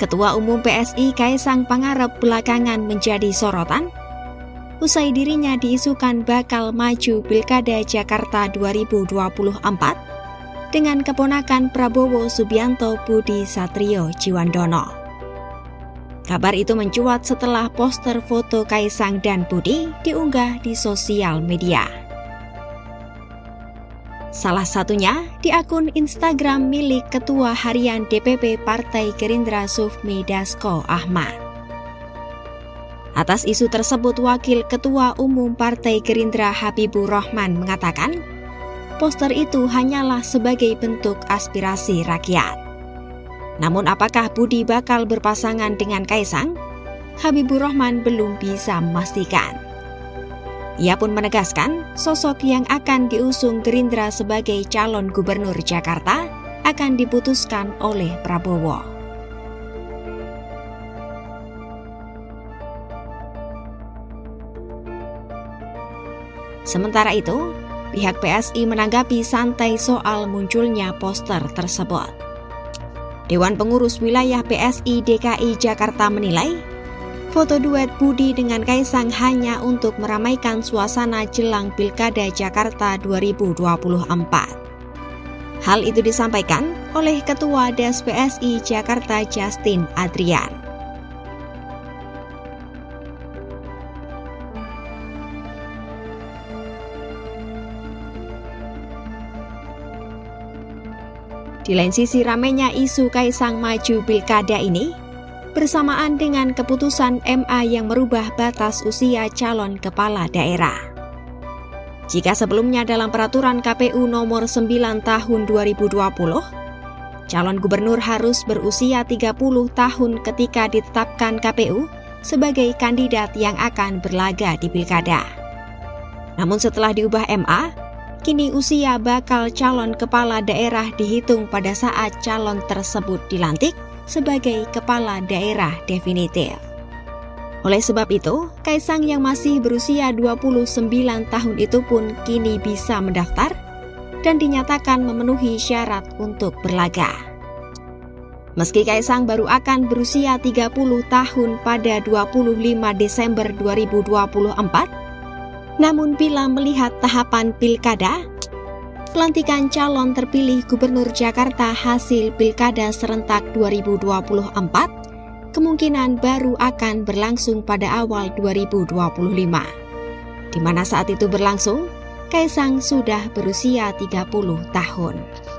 Ketua Umum PSI Kaesang Pangarep belakangan menjadi sorotan, usai dirinya diisukan bakal maju Pilkada Jakarta 2024 dengan keponakan Prabowo Subianto Budisatrio Djiwandono. Kabar itu mencuat setelah poster foto Kaesang dan Budi diunggah di sosial media. Salah satunya di akun Instagram milik Ketua Harian DPP Partai Gerindra Sufmi Dasko Ahmad. Atas isu tersebut, Wakil Ketua Umum Partai Gerindra Habiburokhman mengatakan, poster itu hanyalah sebagai bentuk aspirasi rakyat. Namun apakah Budi bakal berpasangan dengan Kaesang? Habiburokhman belum bisa memastikan. Ia pun menegaskan, sosok yang akan diusung Gerindra sebagai calon gubernur Jakarta akan diputuskan oleh Prabowo. Sementara itu, pihak PSI menanggapi santai soal munculnya poster tersebut. Dewan Pengurus Wilayah PSI DKI Jakarta menilai, foto duet Budi dengan Kaesang hanya untuk meramaikan suasana jelang Pilkada Jakarta 2024. Hal itu disampaikan oleh Ketua DAS PSI Jakarta Justin Adrian. Di lain sisi, ramainya isu Kaesang maju Pilkada ini bersamaan dengan keputusan MA yang merubah batas usia calon kepala daerah. Jika sebelumnya dalam peraturan KPU nomor 9 tahun 2020, calon gubernur harus berusia 30 tahun ketika ditetapkan KPU sebagai kandidat yang akan berlaga di Pilkada. Namun setelah diubah MA, kini usia bakal calon kepala daerah dihitung pada saat calon tersebut dilantik sebagai kepala daerah definitif. Oleh sebab itu, Kaesang yang masih berusia 29 tahun itu pun kini bisa mendaftar dan dinyatakan memenuhi syarat untuk berlaga. Meski Kaesang baru akan berusia 30 tahun pada 25 Desember 2024, namun bila melihat tahapan pilkada, pelantikan calon terpilih Gubernur Jakarta hasil Pilkada serentak 2024 kemungkinan baru akan berlangsung pada awal 2025. Di mana saat itu berlangsung, Kaesang sudah berusia 30 tahun.